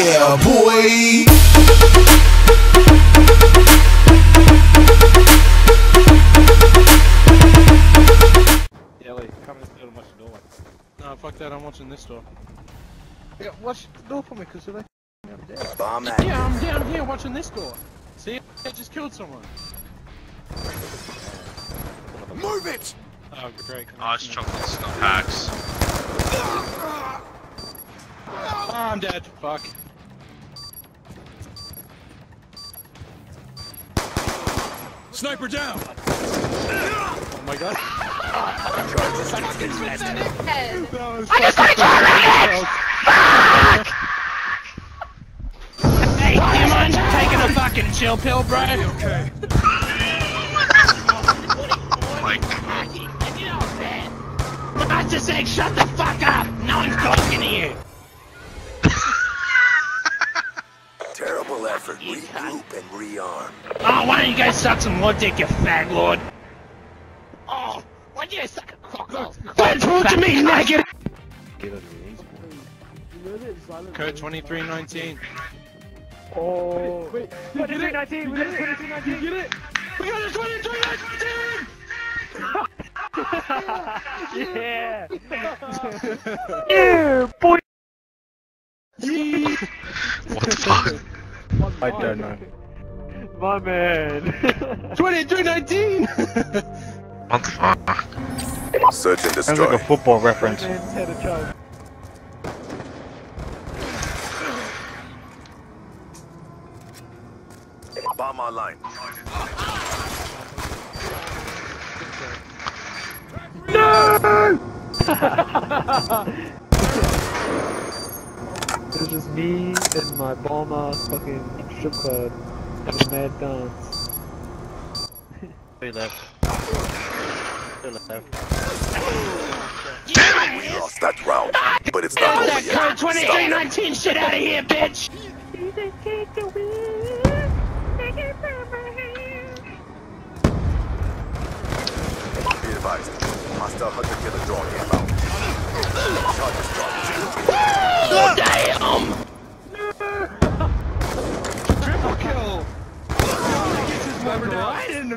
Yeah, boy! Yeah, wait, come in this door and watch the door. No, fuck that, I'm watching this door. Yeah, watch the door for me, because they're down there. Yeah, I'm down here watching this door. See, I just killed someone. Move it! Oh, great. Oh, it's chocolates, not hacks. Oh, I'm dead. Fuck. Sniper down! Oh my god. I just got a chill. Fuck! Hey, do you mind taking a fucking chill pill, bro? Okay. I just said, shut the fuck up! No one's talking to you! Terrible effort. Regroup and rearm. Oh, why don't you guys suck some more dick, you fag lord? Oh, why do you suck a crocodile? Don't talk to me, naked! Get out of 2319. Oh. Wait, 2319! We got a 2319! Get it? We got a 2319! Yeah! Yeah, boy! What the fuck? I don't know. My man! 2319! What the fuck? Search and destroy. Sounds like a football reference. Bomb online. It's just me and my bomb ass fucking strip club and a mad dance. Three left. Two left. Damn it! We lost that round, but it's not over yet. Code 2319 shit out of here, bitch! Be advised, hostile hunter killer drawing him out. Woo! Damn! Triple kill! Oh, he gets his weapon right into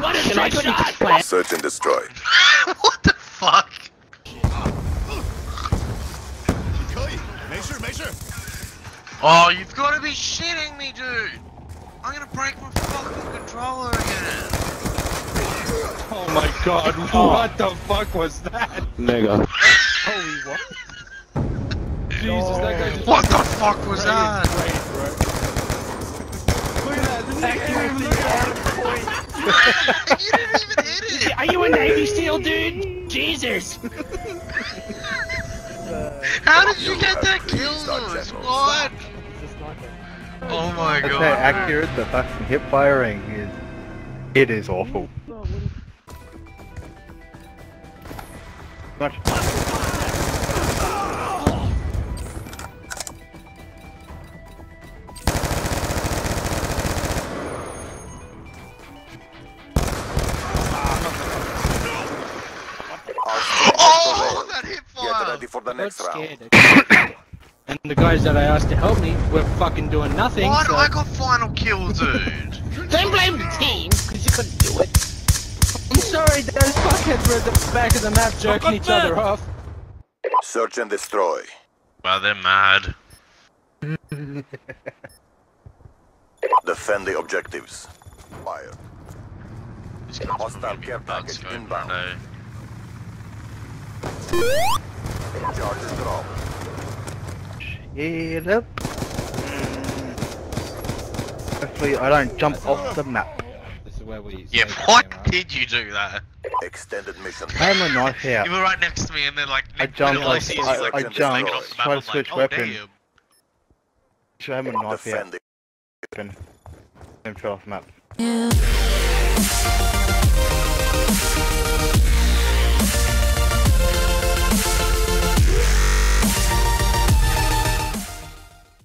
What a trick shot! Search and destroy. What the fuck? Oh, you've got to be shitting me, dude! I'm gonna break my fucking controller again. Oh my god! What the fuck was that? Nigga. Holy what? Jesus, oh, that guy just what the fuck was that? Look at that, the accuracy. You didn't even hit it! Are you a Navy SEAL, dude? Jesus! How did you get that kill though? What? Oh my god. That's how accurate the fucking hip firing is. It is awful. Much. For the next round. And the guys that I asked to help me were fucking doing nothing. Why do I got final kill, dude? Don't blame the team, because you couldn't do it. I'm sorry, those fuckheads were at the back of the map jerking each other off. Search and destroy. Wow, they're mad. Defend the objectives. Fire. Hostile care package inbound. No. Charges drop. Shit up. Hopefully I don't jump off the map. This is where we what did you do that? Extended mission. I had my knife here. You were right next to me and then like I jumped, try to switch weapon. Should I have my knife here? him off map. Yeah.